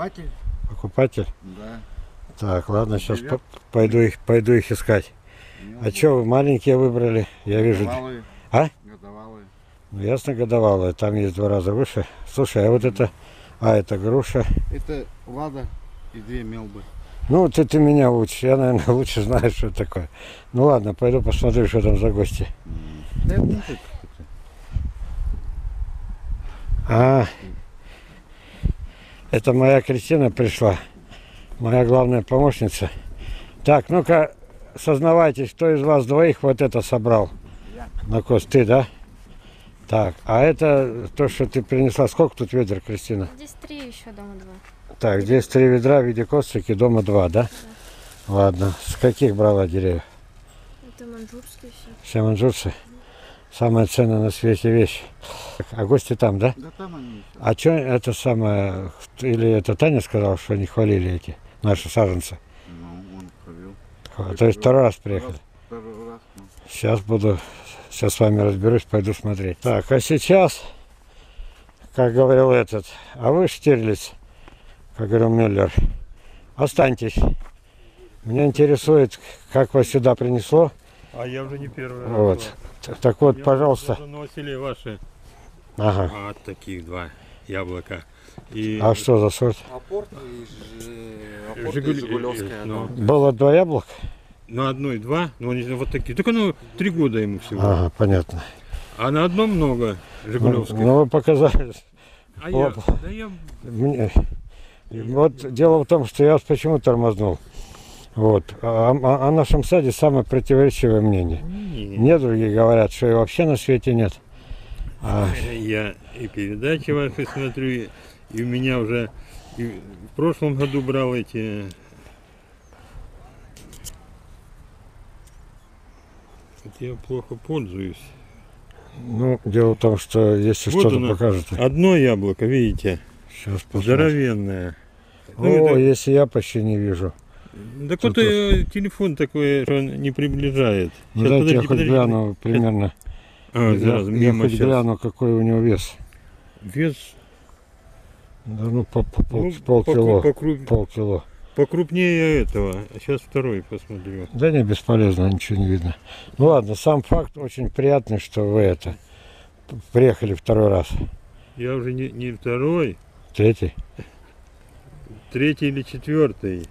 Покупатель? Покупатель? Да. Так, ладно, сейчас пойду их искать. А что вы маленькие выбрали? Я вижу. Годовалые. А? Годовалые. Ну ясно, годовалые. Там есть 2 раза выше. Слушай, а вот это... А, это груша. Это лада и 2 мелбы. Ну, ты меня лучше. Я, наверное, лучше знаю, что это такое. Ну ладно, пойду посмотрю, что там за гости. Да, а, это моя Кристина пришла. Моя главная помощница. Так, ну-ка, сознавайтесь, кто из вас 2 вот это собрал? На кост, ты, да? Так, а это то, что ты принесла. Сколько тут ведер, Кристина? Здесь 3 еще, дома 2. Так, здесь 3 ведра в виде косточки, дома 2, да? Да. Ладно. С каких брала деревьев? Это маньчжурские все. Все маньчжурцы? Самая ценная на свете вещь. А гости там, да? Да, там они. А что это самое... Или это Таня сказала, что они хвалили эти наши саженцы? Ну, он хвалил. То есть 2 раз приехали? 2 раз. Ну. Сейчас с вами разберусь, пойду смотреть. Так, а сейчас, как говорил этот, а вы, Штирлиц, как говорил Мюллер, останьтесь. Меня интересует, как вас сюда принесло. А я уже не первый раз. Вот. Так вот, пожалуйста. Носили ваши. Ага. А, таких 2 яблока. И... А что за сорт? Апорт и Жигулевская. Но... Было 2 яблока? На одной 2, но они вот такие. Только ну 3 года ему всего. Ага, понятно. А на одном много Жигулевских. Ну вы показали. А я, да я... Мне... Вот дело в том, что я вас почему тормознул. Вот. О нашем саде самое противоречивое мнение. Мне другие говорят, что и вообще на свете нет. А... Я и передачи ваши смотрю, и у меня уже и в прошлом году брал эти я плохо пользуюсь. Ну, дело в том, что если вот что-то покажет. Одно яблоко, видите? Сейчас здоровенное. О, ну, это... если я почти не вижу. Да кто-то телефон такой, что он не приближает. Ну, сейчас, дайте, подожди, я хоть гляну примерно. А, я хоть гляну, какой у него вес. Вес? Да, ну, полкило. Полкило. Покрупнее этого. Сейчас 2 посмотрю. Да не, бесполезно, ничего не видно. Ну ладно, сам факт очень приятный, что вы это приехали 2 раз. Я уже не 2. 3. 3 или 4.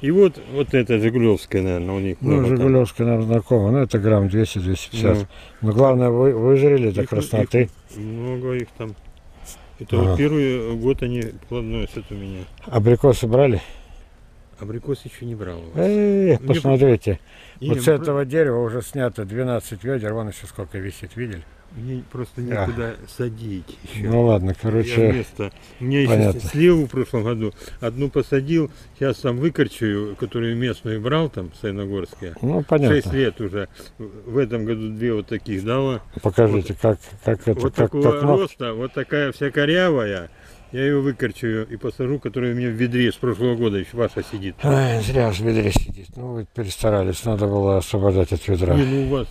И вот это Жигулевская, наверное, у них. Ну, Жигулевская нам знакома. Ну, это грамм 200-250. Но главное, вы выжрели до красноты. Много их там. Это вот первый год они плодоносят у меня. Абрикосы брали? Абрикос еще не брал. Посмотрите, вот с этого дерева уже снято 12 ведер, вон еще сколько висит, видели? Мне просто некуда садить еще. Ну ладно, короче. Мне еще сливу в прошлом году одну посадил, сейчас там выкорчую, которую местную брал там, саяногорская. Ну понятно. 6 лет уже, в этом году 2 вот таких дала. Покажите, вот, как это. Вот как, такого как роста, вот такая вся корявая. Я ее выкорчую и посажу, которая у меня в ведре с прошлого года еще ваша сидит. Ай, зря в ведре сидит. Ну, вы перестарались, надо было освобождать от ведра. Не, ну у вас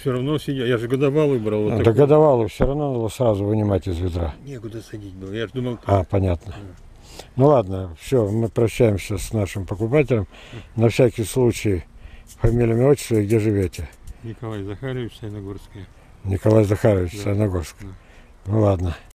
все равно сидит. Я же годовалую брал. Вот да годовалую все равно было сразу вынимать из ведра. Некуда садить было. Я же думал... А, понятно. Да. Ну ладно, все, мы прощаемся с нашим покупателем. На всякий случай, фамилия, имя, отчество и где живете? Николай Захарович Саяногорский. Николай Захарович Саяногорский. Да. Ну ладно.